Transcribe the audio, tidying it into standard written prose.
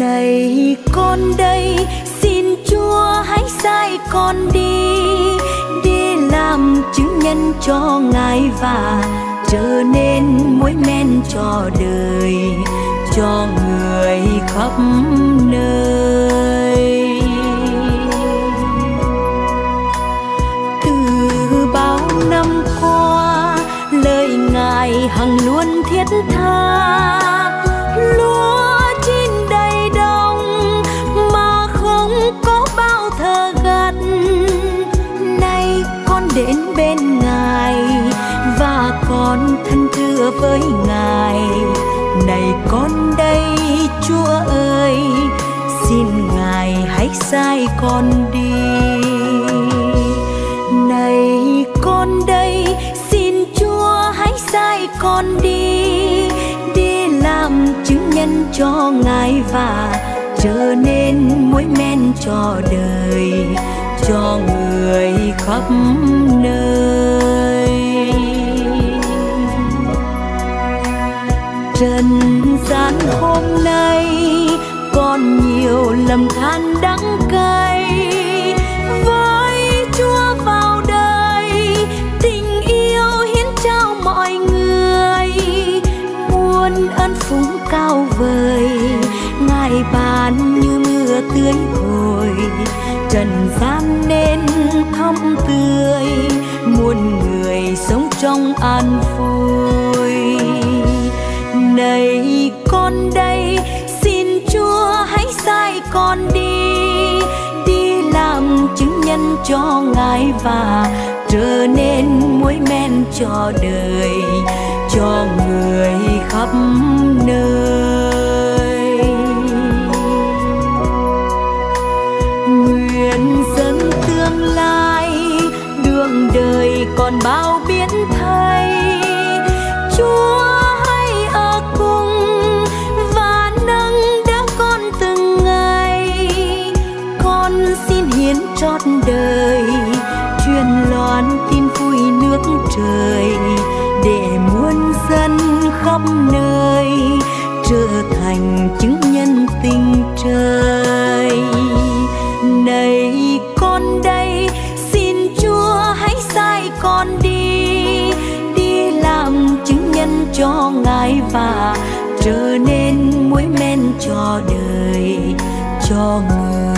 Này con đây, xin Chúa hãy sai con đi, đi làm chứng nhân cho Ngài và trở nên muối men cho đời, cho người khắp nơi. Từ bao năm qua, lời Ngài hằng luôn thiết tha. Lúa chín đầy đồng mà không có bao thờ gặt. Nay con đến bên Ngài và con thân thưa với Ngài. Này con đây Chúa ơi, xin Ngài hãy sai con đi. Này con đây, xin Chúa hãy sai con đi, đi làm chứng nhân cho Ngài và trở nên muối men cho đời, cho người khắp nơi. Trần gian hôm nay còn nhiều lầm than đắng cay, với Chúa vào đời tình yêu hiến trao mọi người. Muôn ơn phúng cao vời Ngài ban như mưa tưới hồi, trần gian nên thắm tươi, muôn người sống trong an vui. Này con đây, xin Chúa hãy sai con đi, đi làm chứng nhân cho Ngài và trở nên muối men cho đời, cho người khắp nơi. Nguyện dẫn tương lai đường đời còn bao biến thay, Chúa chót đời truyền loan tin vui nước trời, để muôn dân khắp nơi trở thành chứng nhân tình trời. Này con đây, xin Chúa hãy sai con đi, đi làm chứng nhân cho Ngài và trở nên muối men cho đời, cho người